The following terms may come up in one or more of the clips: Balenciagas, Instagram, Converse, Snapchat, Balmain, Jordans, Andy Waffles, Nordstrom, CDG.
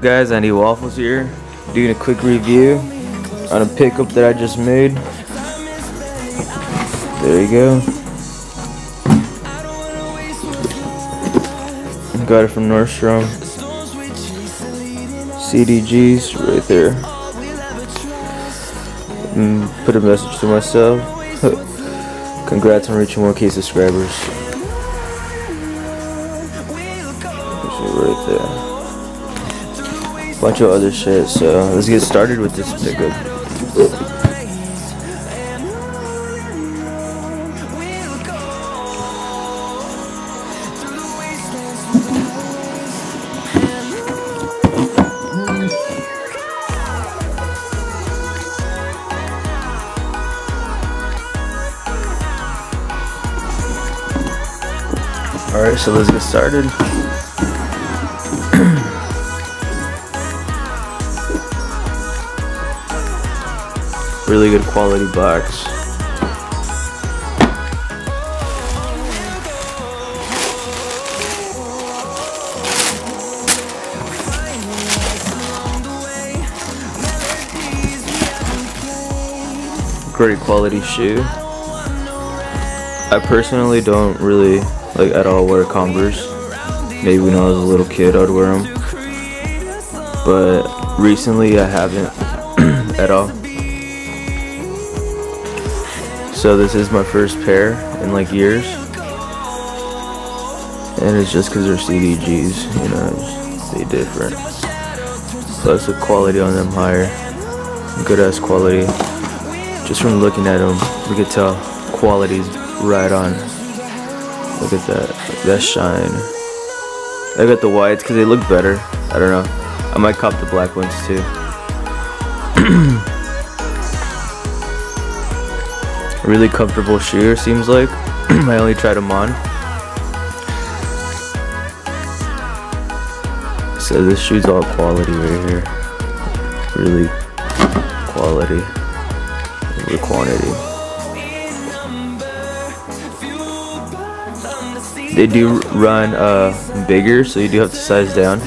up, guys? Andy Waffles here, doing a quick review on a pickup that I just made. There you go. Got it from Nordstrom. CDG's right there. Put a message to myself. Congrats on reaching 1K subscribers. Right there. Bunch of other shit. So let's get started with this pickup. Alright, so let's get started. Really good quality box. Great quality shoe. I personally don't really like at all wear Converse. Maybe when I was a little kid I'd wear them, but recently I haven't at all. So this is my first pair in like years, and it's just because they're CDGs, you know, they different. Plus the quality on them higher, good ass quality. Just from looking at them, we could tell quality's right on. Look at that shine. I got the whites because they look better. I don't know. I might cop the black ones too. Really comfortable shoe, seems like. I only tried them on. So this shoe's all quality right here. Really quality over quantity. They do run bigger, so you do have to size down.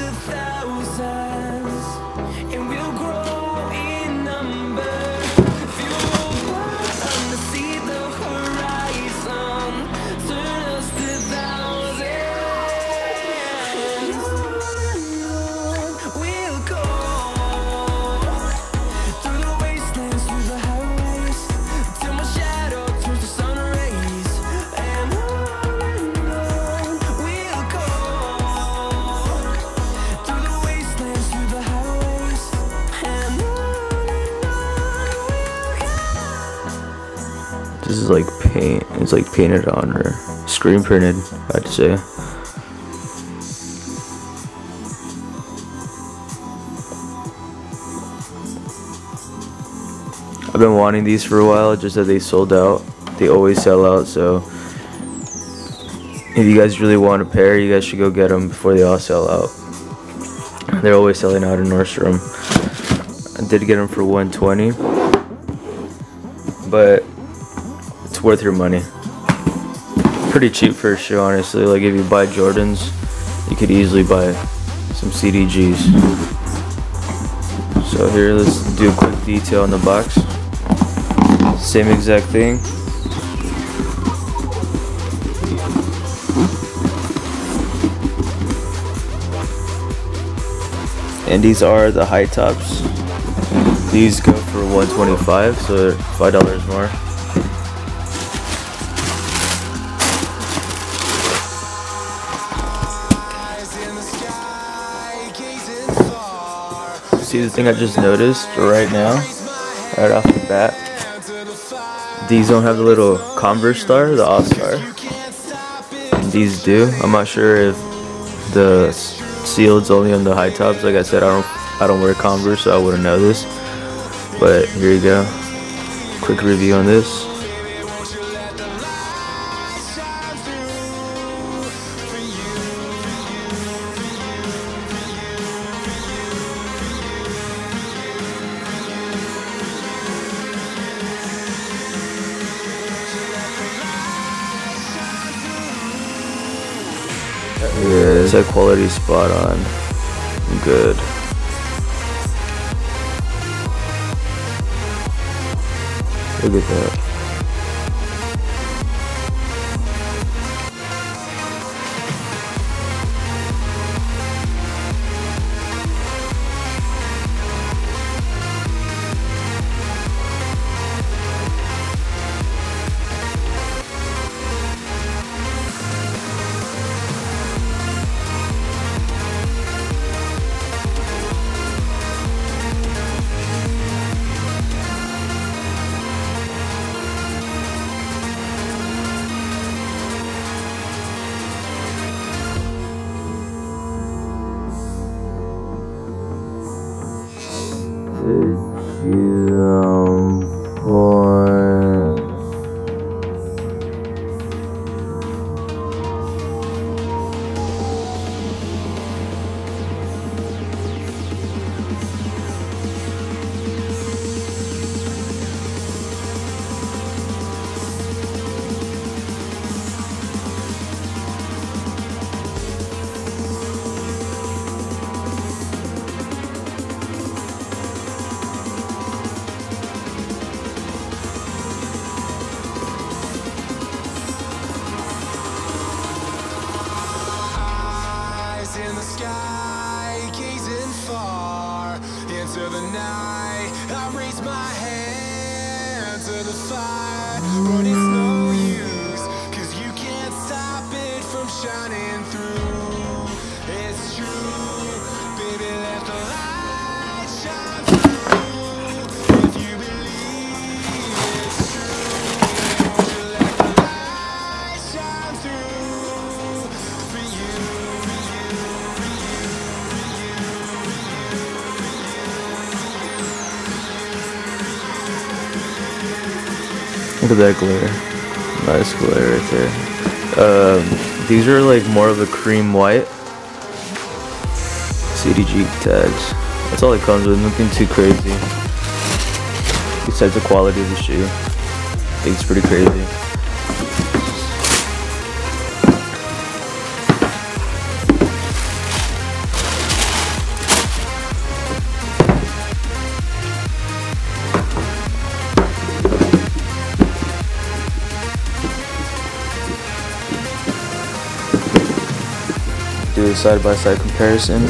This is like paint, it's like painted on her, screen printed, I'd say. I've been wanting these for a while, just that they sold out. They always sell out, so if you guys really want a pair, you guys should go get them before they all sell out. They're always selling out in Nordstrom. I did get them for $120, but worth your money. Pretty cheap for a shoe, honestly. Like if you buy Jordans, you could easily buy some CDGs. So here, let's do a quick detail on the box. Same exact thing. And these are the high tops. These go for $125, so they're $5 more. See, the thing I just noticed right now, right off the bat, these don't have the little Converse star, the off star. These do. I'm not sure if the sealed's only on the high tops. Like I said, I don't wear Converse, so I wouldn't know this. But here you go. Quick review on this. Yeah, it's a quality spot on. Good. Look at that. Look at that glare. Nice glare right there. These are like more of a cream white. CDG tags. That's all it comes with, nothing too crazy. Besides the quality of the shoe. I think it's pretty crazy. Do a side-by-side comparison.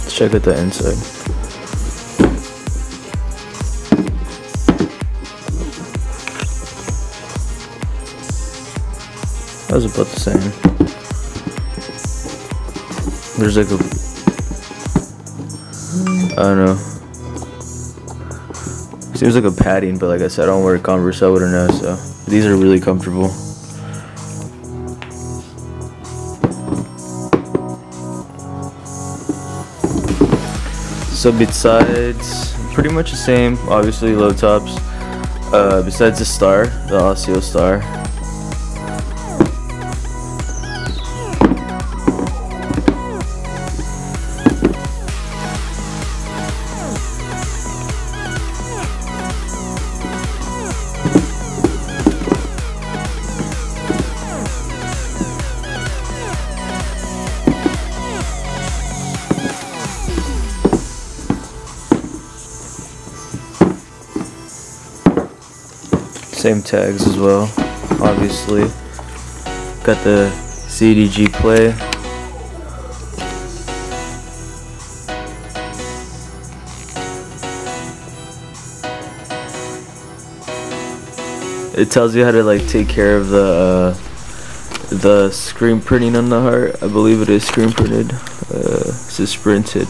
Let's check out the inside. That was about the same. There's like a, I don't know. Seems like a padding, but like I said, I don't wear Converse, so I wouldn't know. So these are really comfortable. So besides, pretty much the same. Obviously low tops. Besides the star, the Osseo star. Same tags as well, obviously. Got the CDG play. It tells you how to like take care of the screen printing on the heart. I believe it is screen printed. This is printed.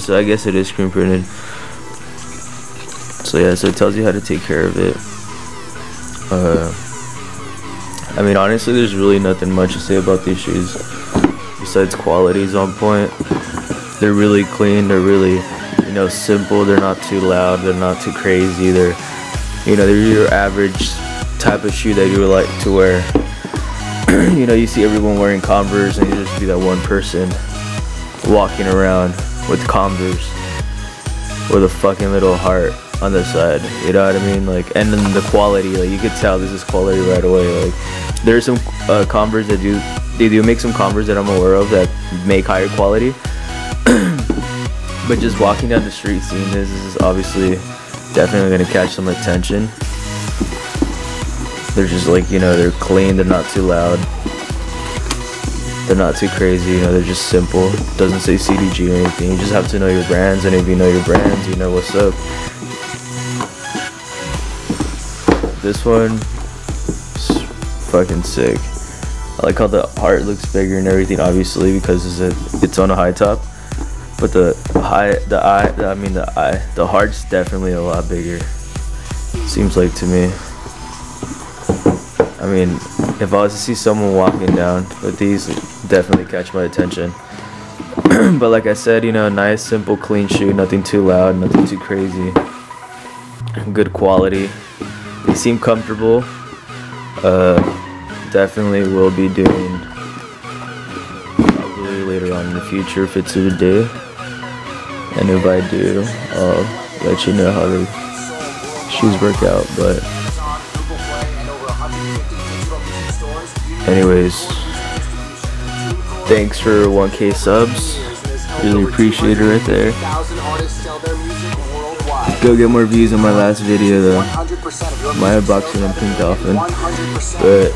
So I guess it is screen printed. So yeah, so it tells you how to take care of it. I mean, honestly, there's really nothing much to say about these shoes besides quality's on point. They're really clean. They're really, you know, simple. They're not too loud. They're not too crazy. They're, you know, they're your average type of shoe that you would like to wear. You know, you see everyone wearing Converse, and you just be that one person walking around with Converse with a fucking little heart on the side, you know what I mean? Like, and then the quality, like, you could tell this is quality right away. Like, there are some Converse that they do make some Converse that I'm aware of that make higher quality. But just walking down the street seeing this is obviously definitely going to catch some attention. They're just like, you know, they're clean, they're not too loud, they're not too crazy, you know, they're just simple. Doesn't say CDG or anything. You just have to know your brands, and if you know your brands, you know what's up. This one is fucking sick. I like how the heart looks bigger and everything, obviously, because it's on a high top. But the heart's definitely a lot bigger, seems like to me. I mean, if I was to see someone walking down with these, definitely catch my attention. But like I said, you know, nice, simple, clean shoe, nothing too loud, nothing too crazy, good quality. They seem comfortable. Definitely will be doing probably later on in the future if it's a day. And if I do, I'll let you know how the shoes work out. But anyways, thanks for 1K subs. Really appreciate it right there. Go get more views on my last video though. My unboxing on Pink Dolphin. But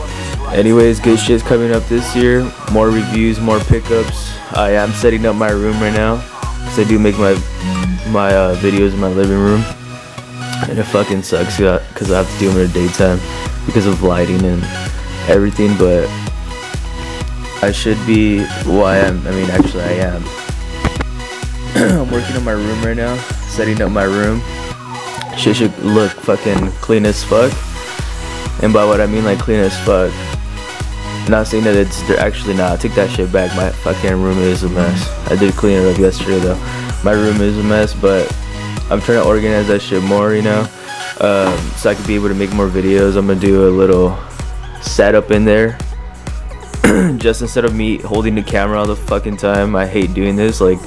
anyways, good shit's coming up this year. More reviews, more pickups. I am setting up my room right now, because I do make my videos in my living room. And it fucking sucks because I have to do them in the daytime because of lighting and everything. But I should be, well, I am. I'm working on my room right now, setting up my room. Shit should look fucking clean as fuck. And by what I mean, like, clean as fuck, not saying that they're actually not. I take that shit back. My fucking room is a mess. I did clean it up yesterday though. My room is a mess, but I'm trying to organize that shit more, you know, so I could be able to make more videos. I'm gonna do a little setup in there. Just instead of me holding the camera all the fucking time. I hate doing this. Like,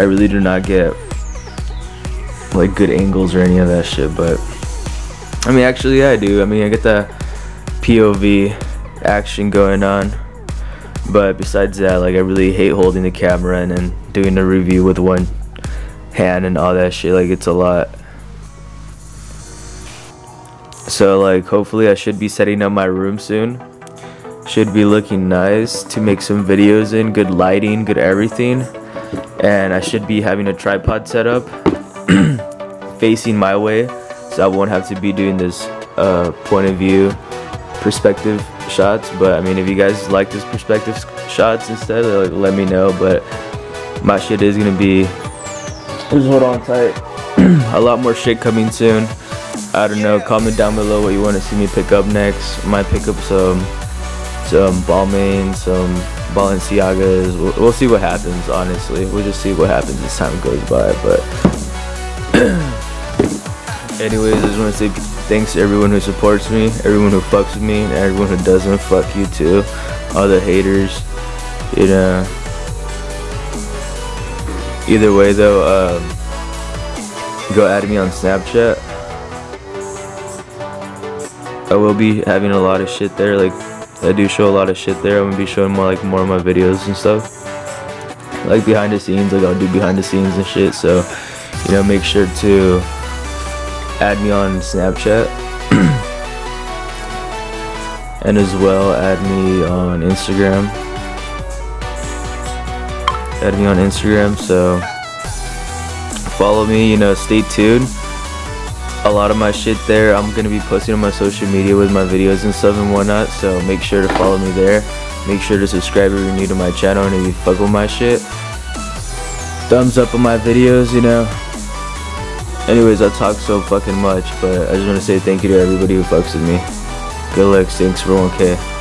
I really do not get like good angles or any of that shit. But I mean, actually, yeah, I do. I mean, I get that POV action going on. But besides that, like, I really hate holding the camera and then doing the review with one hand and all that shit. Like, it's a lot. So like, hopefully I should be setting up my room soon. Should be looking nice to make some videos in. Good lighting, good everything. And I should be having a tripod set up facing my way, so I won't have to be doing this point of view perspective shots. But I mean, if you guys like this perspective shots instead, like, let me know. But my shit is gonna be, just hold on tight, a lot more shit coming soon. I don't know, comment down below what you want to see me pick up next. I might pick up some Balmain, some Balenciagas. We'll see what happens, honestly. We'll just see what happens as time goes by. But anyways, I just want to say thanks to everyone who supports me, everyone who fucks with me, and everyone who doesn't. Fuck you too, all the haters, you know. Either way though, go add me on Snapchat. I will be having a lot of shit there. Like, I do show a lot of shit there. I'm gonna be showing more of my videos and stuff, like behind the scenes. Like, I'll do behind the scenes and shit. So, you know, make sure to add me on Snapchat. And as well, add me on Instagram. Add me on Instagram. So follow me, you know, stay tuned. A lot of my shit there, I'm gonna be posting on my social media with my videos and stuff and whatnot. So make sure to follow me there. Make sure to subscribe if you're new to my channel and if you fuck with my shit. Thumbs up on my videos, you know. Anyways, I talk so fucking much, but I just wanna say thank you to everybody who fucks with me. Good luck, thanks for 1K.